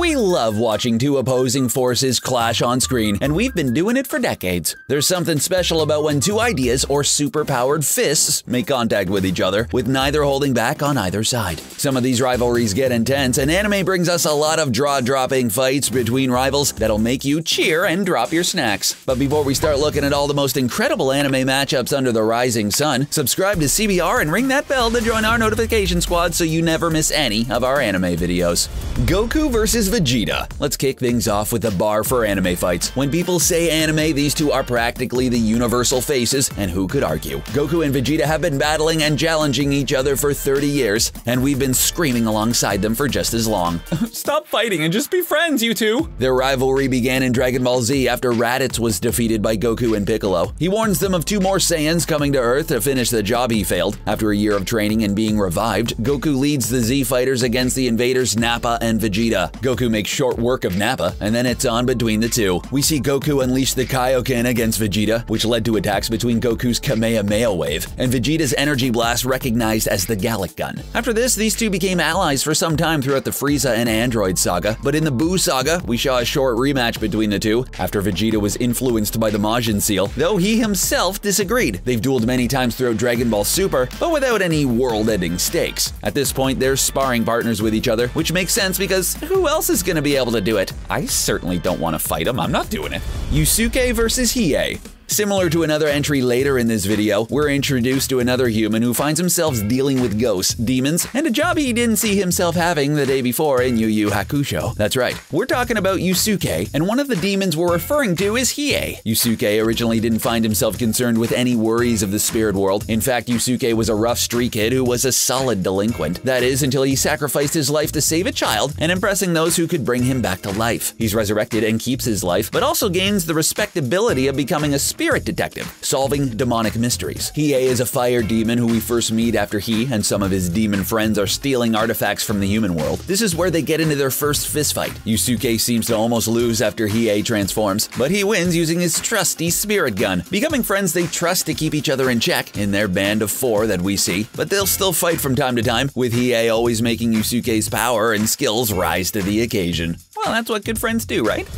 We love watching two opposing forces clash on screen, and we've been doing it for decades. There's something special about when two ideas or super-powered fists make contact with each other, with neither holding back on either side. Some of these rivalries get intense, and anime brings us a lot of jaw-dropping fights between rivals that'll make you cheer and drop your snacks. But before we start looking at all the most incredible anime matchups under the rising sun, subscribe to CBR and ring that bell to join our notification squad so you never miss any of our anime videos. Goku vs. Vegeta. Let's kick things off with the bar for anime fights. When people say anime, these two are practically the universal faces, and who could argue? Goku and Vegeta have been battling and challenging each other for 30 years, and we've been screaming alongside them for just as long. Stop fighting and just be friends, you two! Their rivalry began in Dragon Ball Z after Raditz was defeated by Goku and Piccolo. He warns them of two more Saiyans coming to Earth to finish the job he failed. After a year of training and being revived, Goku leads the Z fighters against the invaders Nappa and Vegeta. Goku makes short work of Nappa, and then it's on between the two. We see Goku unleash the Kaioken against Vegeta, which led to attacks between Goku's Kamehameha wave and Vegeta's energy blast recognized as the Galick Gun. After this, these two became allies for some time throughout the Frieza and Android saga, but in the Buu saga, we saw a short rematch between the two after Vegeta was influenced by the Majin Seal, though he himself disagreed. They've dueled many times throughout Dragon Ball Super, but without any world-ending stakes. At this point, they're sparring partners with each other, which makes sense because who else is gonna be able to do it? I certainly don't want to fight him, I'm not doing it. Yusuke versus Hiei. Similar to another entry later in this video, we're introduced to another human who finds himself dealing with ghosts, demons, and a job he didn't see himself having the day before in Yu Yu Hakusho. That's right, we're talking about Yusuke, and one of the demons we're referring to is Hiei. Yusuke originally didn't find himself concerned with any worries of the spirit world. In fact, Yusuke was a rough street kid who was a solid delinquent. That is, until he sacrificed his life to save a child and impressing those who could bring him back to life. He's resurrected and keeps his life, but also gains the respectability of becoming a spirit detective, solving demonic mysteries. Hiei is a fire demon who we first meet after he and some of his demon friends are stealing artifacts from the human world. This is where they get into their first fistfight. Yusuke seems to almost lose after Hiei transforms, but he wins using his trusty spirit gun. Becoming friends they trust to keep each other in check in their band of four that we see, but they'll still fight from time to time, with Hiei always making Yusuke's power and skills rise to the occasion. Well, that's what good friends do, right?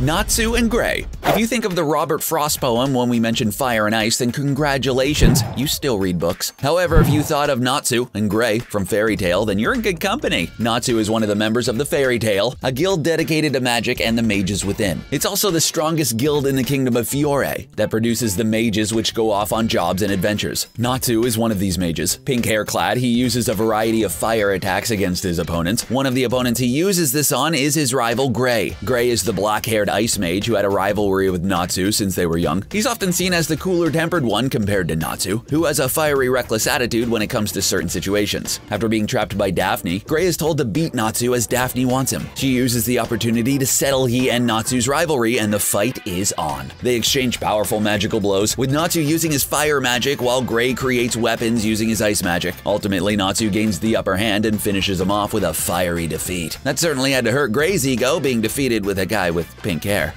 Natsu and Gray. If you think of the Robert Frost poem when we mentioned fire and ice, then congratulations, you still read books. However, if you thought of Natsu and Gray from Fairy Tail, then you're in good company. Natsu is one of the members of the Fairy Tail, a guild dedicated to magic and the mages within. It's also the strongest guild in the kingdom of Fiore that produces the mages which go off on jobs and adventures. Natsu is one of these mages. Pink hair clad, he uses a variety of fire attacks against his opponents. One of the opponents he uses this on is his rival Gray. Gray is the black-haired ice mage who had a rivalry with Natsu since they were young. He's often seen as the cooler-tempered one compared to Natsu, who has a fiery, reckless attitude when it comes to certain situations. After being trapped by Daphne, Gray is told to beat Natsu as Daphne wants him. She uses the opportunity to settle he and Natsu's rivalry, and the fight is on. They exchange powerful magical blows, with Natsu using his fire magic while Gray creates weapons using his ice magic. Ultimately, Natsu gains the upper hand and finishes him off with a fiery defeat. That certainly had to hurt Gray's ego, being defeated with a guy with pink hair.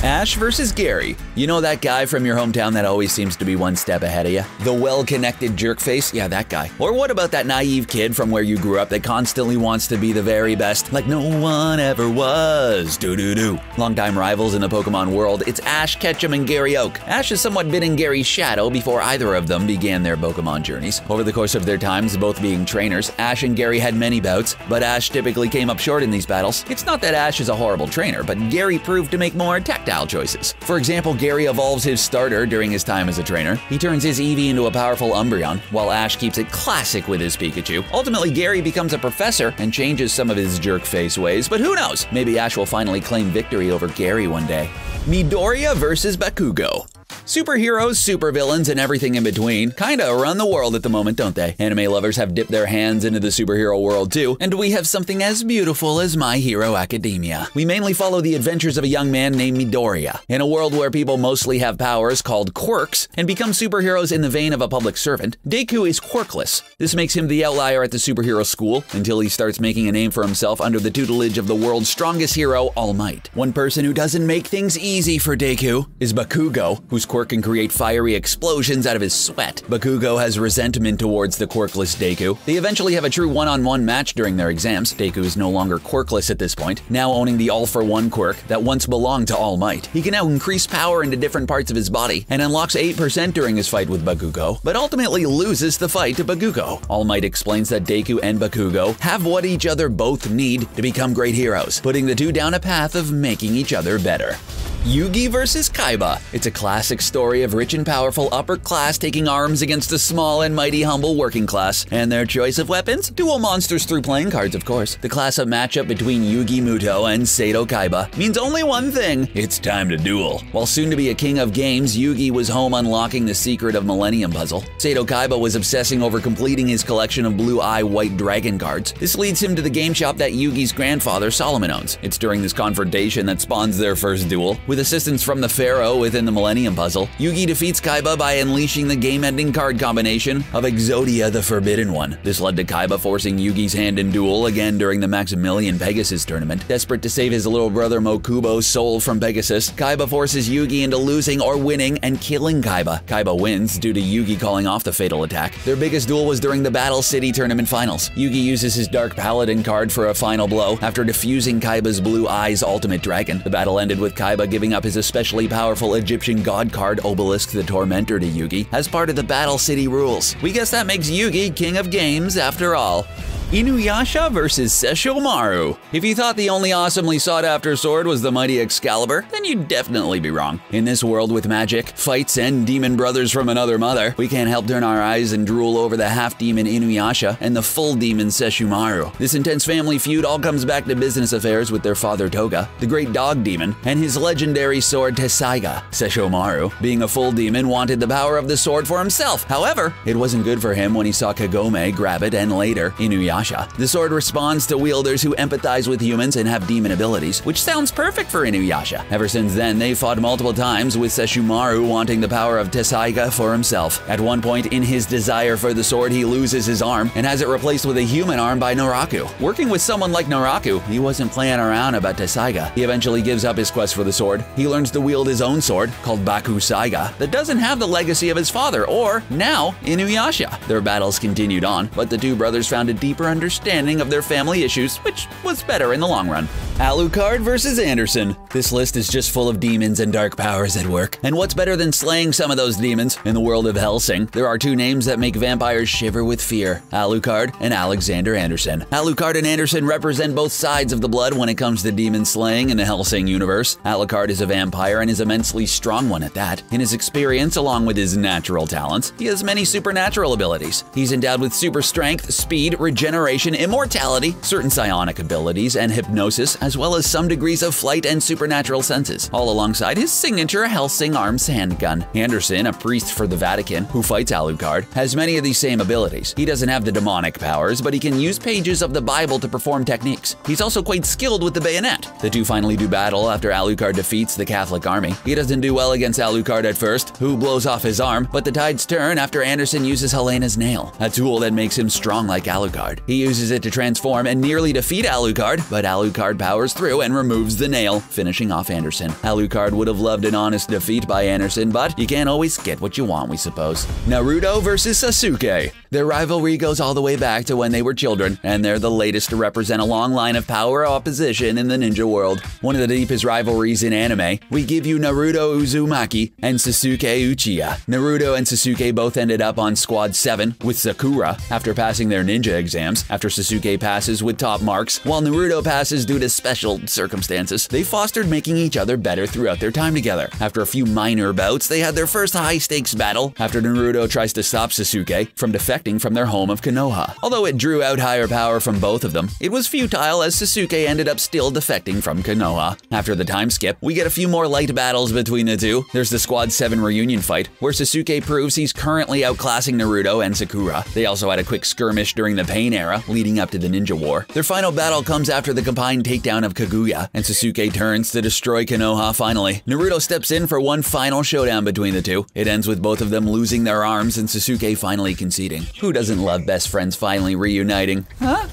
Ash versus Gary. You know that guy from your hometown that always seems to be one step ahead of you? The well-connected jerkface? Yeah, that guy. Or what about that naive kid from where you grew up that constantly wants to be the very best, like no one ever was? Doo-doo-doo. Longtime rivals in the Pokemon world, it's Ash Ketchum and Gary Oak. Ash has somewhat been in Gary's shadow before either of them began their Pokemon journeys. Over the course of their times, both being trainers, Ash and Gary had many bouts, but Ash typically came up short in these battles. It's not that Ash is a horrible trainer, but Gary proved to make more tactical choices. For example, Gary evolves his starter during his time as a trainer. He turns his Eevee into a powerful Umbreon, while Ash keeps it classic with his Pikachu. Ultimately, Gary becomes a professor and changes some of his jerk face ways, but who knows? Maybe Ash will finally claim victory over Gary one day. Midoriya versus Bakugo. Superheroes, supervillains, and everything in between kinda run the world at the moment, don't they? Anime lovers have dipped their hands into the superhero world too, and we have something as beautiful as My Hero Academia. We mainly follow the adventures of a young man named Midoriya. In a world where people mostly have powers called quirks and become superheroes in the vein of a public servant, Deku is quirkless. This makes him the outlier at the superhero school until he starts making a name for himself under the tutelage of the world's strongest hero, All Might. One person who doesn't make things easy for Deku is Bakugo, who's quirkless quirk and create fiery explosions out of his sweat. Bakugo has resentment towards the quirkless Deku. They eventually have a true one-on-one match during their exams. Deku is no longer quirkless at this point, now owning the all-for-one quirk that once belonged to All Might. He can now increase power into different parts of his body and unlocks 8% during his fight with Bakugo, but ultimately loses the fight to Bakugo. All Might explains that Deku and Bakugo have what each other both need to become great heroes, putting the two down a path of making each other better. Yugi vs. Kaiba. It's a classic story of rich and powerful upper class taking arms against the small and mighty humble working class, and their choice of weapons? Duel monsters through playing cards, of course. The class-up matchup between Yugi Muto and Saito Kaiba means only one thing: it's time to duel. While soon to be a king of games, Yugi was home unlocking the secret of Millennium Puzzle. Saito Kaiba was obsessing over completing his collection of blue-eye white dragon cards. This leads him to the game shop that Yugi's grandfather Solomon owns. It's during this confrontation that spawns their first duel. With assistance from the Pharaoh within the Millennium Puzzle, Yugi defeats Kaiba by unleashing the game-ending card combination of Exodia the Forbidden One. This led to Kaiba forcing Yugi's hand in duel again during the Maximilian Pegasus tournament. Desperate to save his little brother Mokubo's soul from Pegasus, Kaiba forces Yugi into losing or winning and killing Kaiba. Kaiba wins due to Yugi calling off the fatal attack. Their biggest duel was during the Battle City tournament finals. Yugi uses his Dark Paladin card for a final blow after defusing Kaiba's Blue Eyes ultimate dragon. The battle ended with Kaiba giving up his especially powerful Egyptian god card Obelisk the Tormentor to Yugi as part of the Battle City rules. We guess that makes Yugi king of games after all. Inuyasha vs. Sesshomaru. If you thought the only awesomely sought-after sword was the mighty Excalibur, then you'd definitely be wrong. In this world with magic, fights, and demon brothers from another mother, we can't help turn our eyes and drool over the half-demon Inuyasha and the full-demon Sesshomaru. This intense family feud all comes back to business affairs with their father Toga, the great dog demon, and his legendary sword Tessaiga. Sesshomaru, being a full demon, wanted the power of the sword for himself. However, it wasn't good for him when he saw Kagome grab it and later Inuyasha. The sword responds to wielders who empathize with humans and have demon abilities, which sounds perfect for Inuyasha. Ever since then, they fought multiple times, with Sesshomaru wanting the power of Tessaiga for himself. At one point, in his desire for the sword, he loses his arm and has it replaced with a human arm by Naraku. Working with someone like Naraku, he wasn't playing around about Tessaiga. He eventually gives up his quest for the sword. He learns to wield his own sword, called Bakusaiga, that doesn't have the legacy of his father, or, now, Inuyasha. Their battles continued on, but the two brothers found a deeper understanding of their family issues, which was better in the long run. Alucard vs. Anderson. This list is just full of demons and dark powers at work. And what's better than slaying some of those demons? In the world of Hellsing, there are two names that make vampires shiver with fear: Alucard and Alexander Anderson. Alucard and Anderson represent both sides of the blood when it comes to demon slaying in the Hellsing universe. Alucard is a vampire and is immensely strong one at that. In his experience, along with his natural talents, he has many supernatural abilities. He's endowed with super strength, speed, regeneration, immortality, certain psionic abilities, and hypnosis, as well as some degrees of flight and supernatural senses, all alongside his signature Hellsing Arms handgun. Anderson, a priest for the Vatican who fights Alucard, has many of these same abilities. He doesn't have the demonic powers, but he can use pages of the Bible to perform techniques. He's also quite skilled with the bayonet. The two finally do battle after Alucard defeats the Catholic army. He doesn't do well against Alucard at first, who blows off his arm, but the tides turn after Anderson uses Helena's nail, a tool that makes him strong like Alucard. He uses it to transform and nearly defeat Alucard, but Alucard powers through and removes the nail, finishing off Anderson. Alucard would have loved an honest defeat by Anderson, but you can't always get what you want, we suppose. Naruto vs. Sasuke. Their rivalry goes all the way back to when they were children, and they're the latest to represent a long line of power opposition in the ninja world. One of the deepest rivalries in anime, we give you Naruto Uzumaki and Sasuke Uchiha. Naruto and Sasuke both ended up on Squad 7 with Sakura after passing their ninja exam. After Sasuke passes with top marks, while Naruto passes due to special circumstances, they fostered making each other better throughout their time together. After a few minor bouts, they had their first high-stakes battle after Naruto tries to stop Sasuke from defecting from their home of Konoha. Although it drew out higher power from both of them, it was futile as Sasuke ended up still defecting from Konoha. After the time skip, we get a few more light battles between the two. There's the Squad 7 reunion fight, where Sasuke proves he's currently outclassing Naruto and Sakura. They also had a quick skirmish during the Pain era leading up to the Ninja War. Their final battle comes after the combined takedown of Kaguya, and Sasuke turns to destroy Konoha finally. Naruto steps in for one final showdown between the two. It ends with both of them losing their arms and Sasuke finally conceding. Who doesn't love best friends finally reuniting? Huh?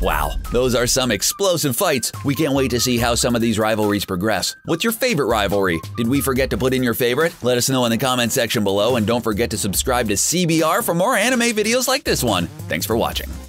Wow, those are some explosive fights. We can't wait to see how some of these rivalries progress. What's your favorite rivalry? Did we forget to put in your favorite? Let us know in the comment section below, and don't forget to subscribe to CBR for more anime videos like this one. Thanks for watching.